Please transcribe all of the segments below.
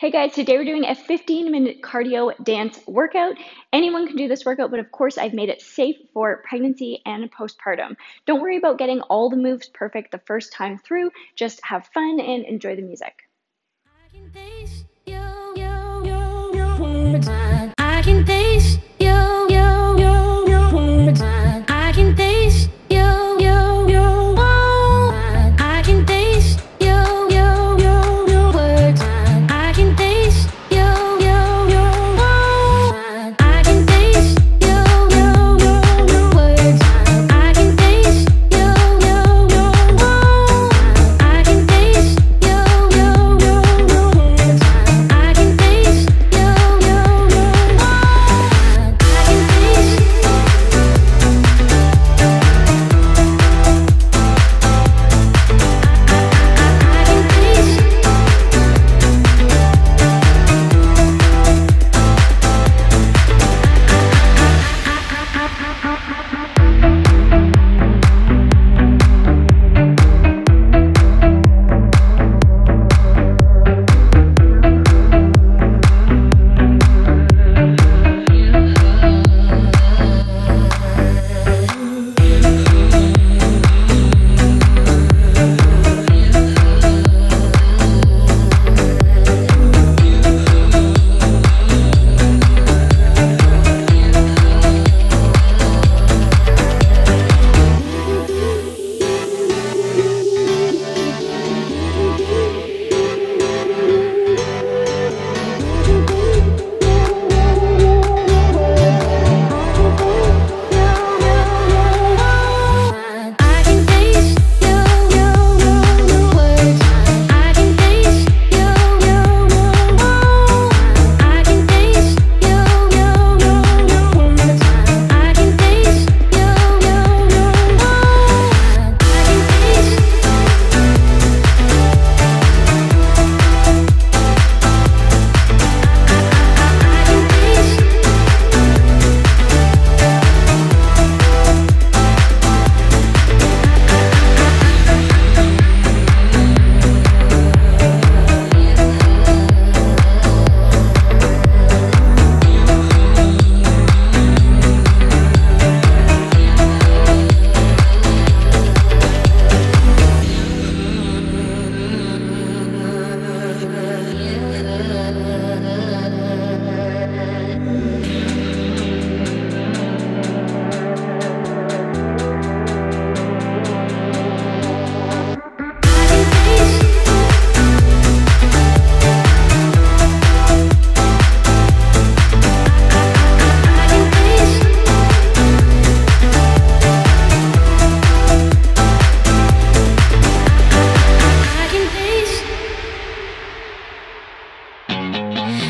Hey guys, today we're doing a 15-minute cardio dance workout. Anyone can do this workout, but of course I've made it safe for pregnancy and postpartum. Don't worry about getting all the moves perfect the first time through. Just have fun and enjoy the music.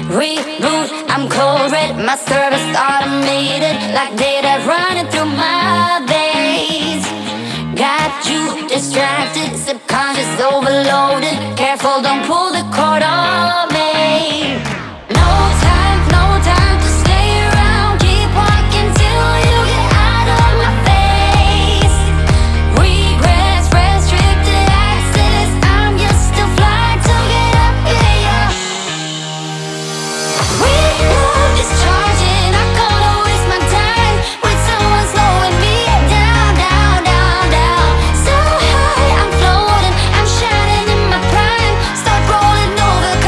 Reboot, I'm cold red, my service automated, like data running through my veins. Got you distracted, subconscious overloaded. Careful, don't pull the cord on me. No time to stay around. Keep walking till you get out of my face. Regrets, restricted access. I'm just a fly to get up here. We move this charge. Down, so high I'm floating, I'm shining in my prime. Start rolling over.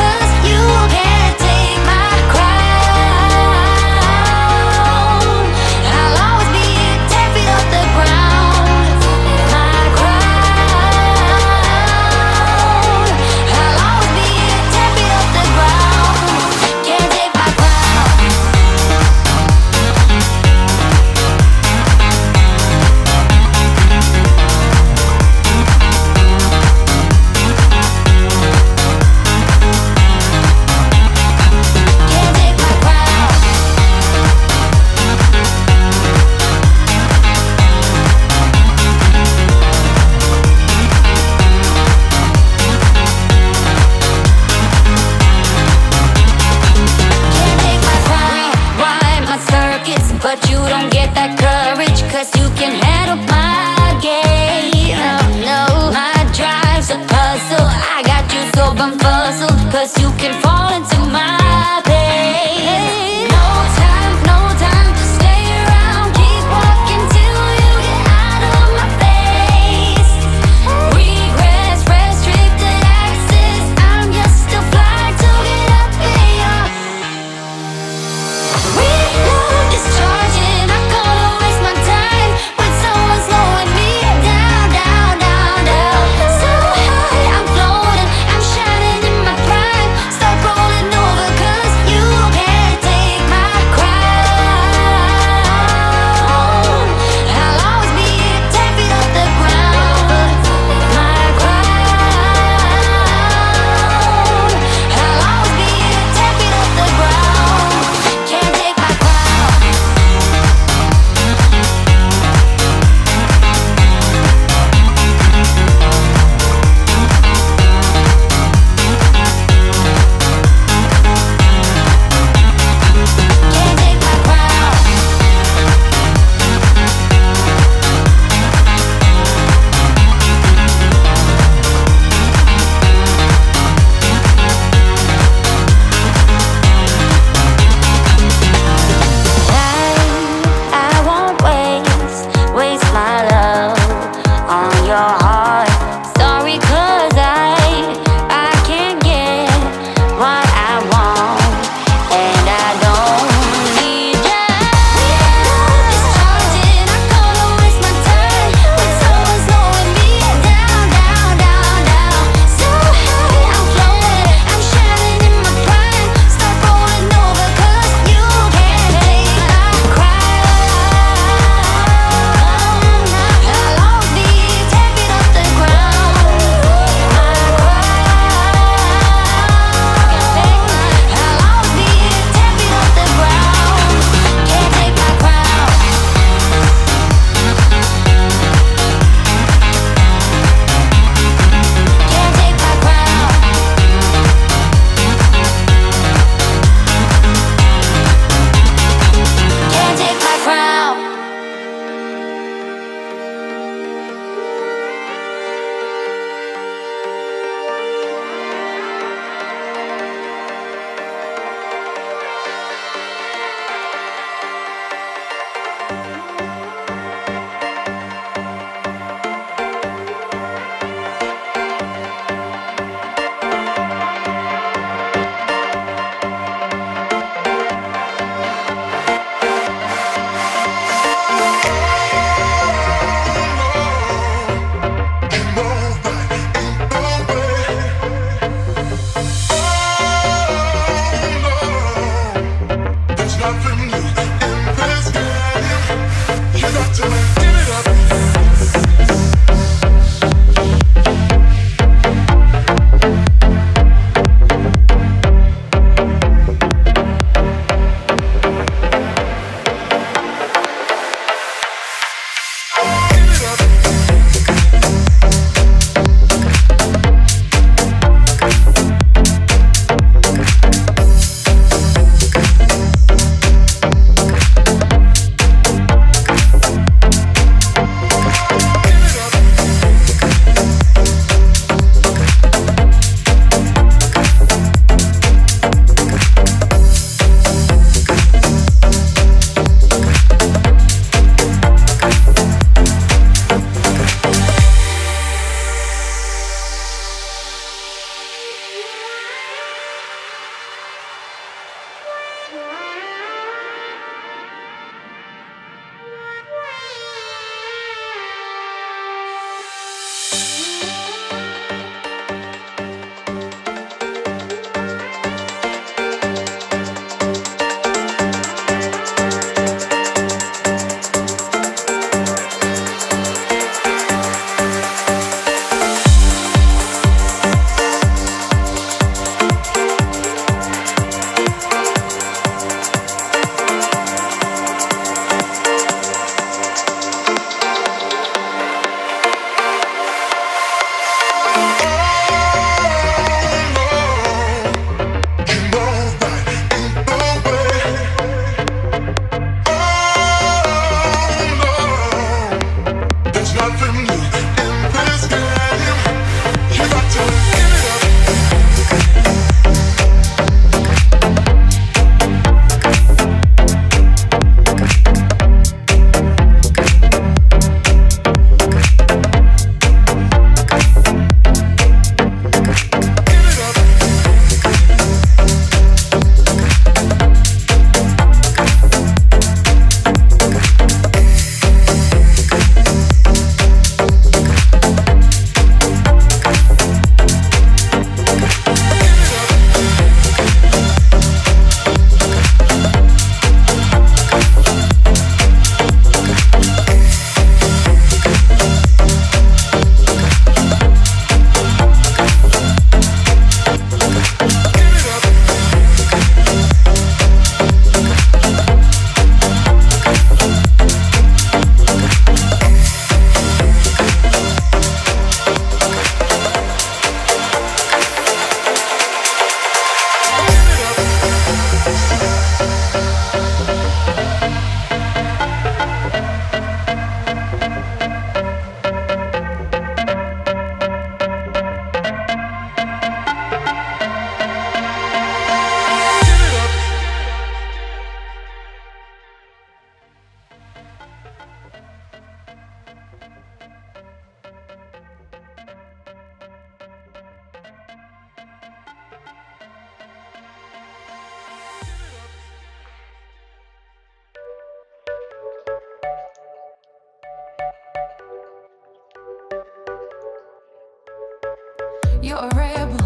you're a rebel,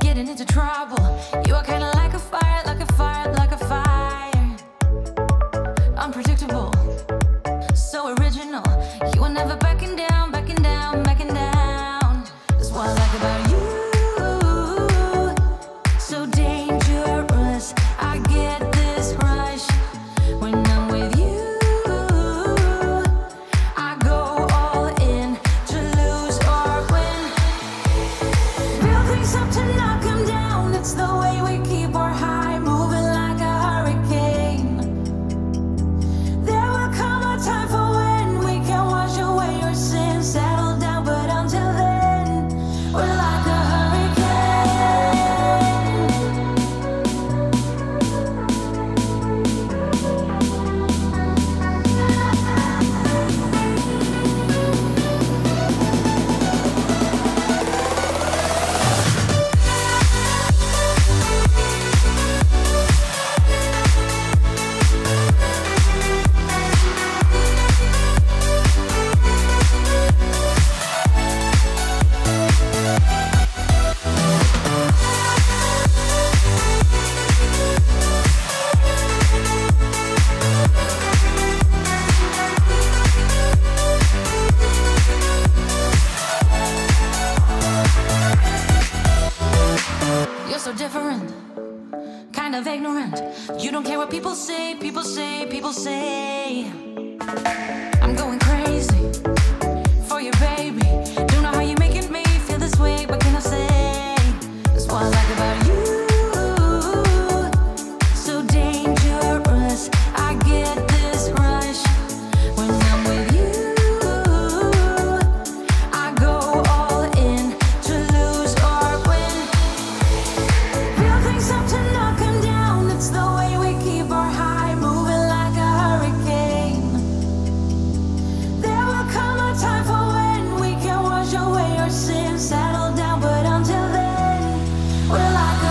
getting into trouble. You are kinda like a fire, like a fire, like a fire. Unpredictable, so original. You are never backing down, backing down, backing down. That's what I like about you. So dangerous, I get this rush when I'm with you. Up to knock him down, it's the way we keep our high, moving like a hurricane. There will come a time for when we can wash away your sins, settle down, but until then, we're like a so different, kind of ignorant. You don't care what people say, people say, people say. I'm going crazy for your baby. Don't know how you're making me feel this way, but can I say? That's what I like about you. So dangerous, I get this rush when I'm with you. I go all in to lose or win. Up to knock him down, it's the way we keep our high, moving like a hurricane. There will come a time for when we can wash away our sins, settle down, but until then, we're like a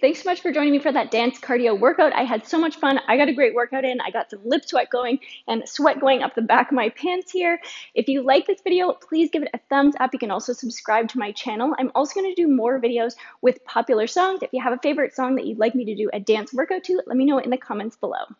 Thanks so much for joining me for that dance cardio workout. I had so much fun. I got a great workout in. I got some lip sweat going and sweat going up the back of my pants here. If you like this video, please give it a thumbs up. You can also subscribe to my channel. I'm also going to do more videos with popular songs. If you have a favorite song that you'd like me to do a dance workout to, let me know in the comments below.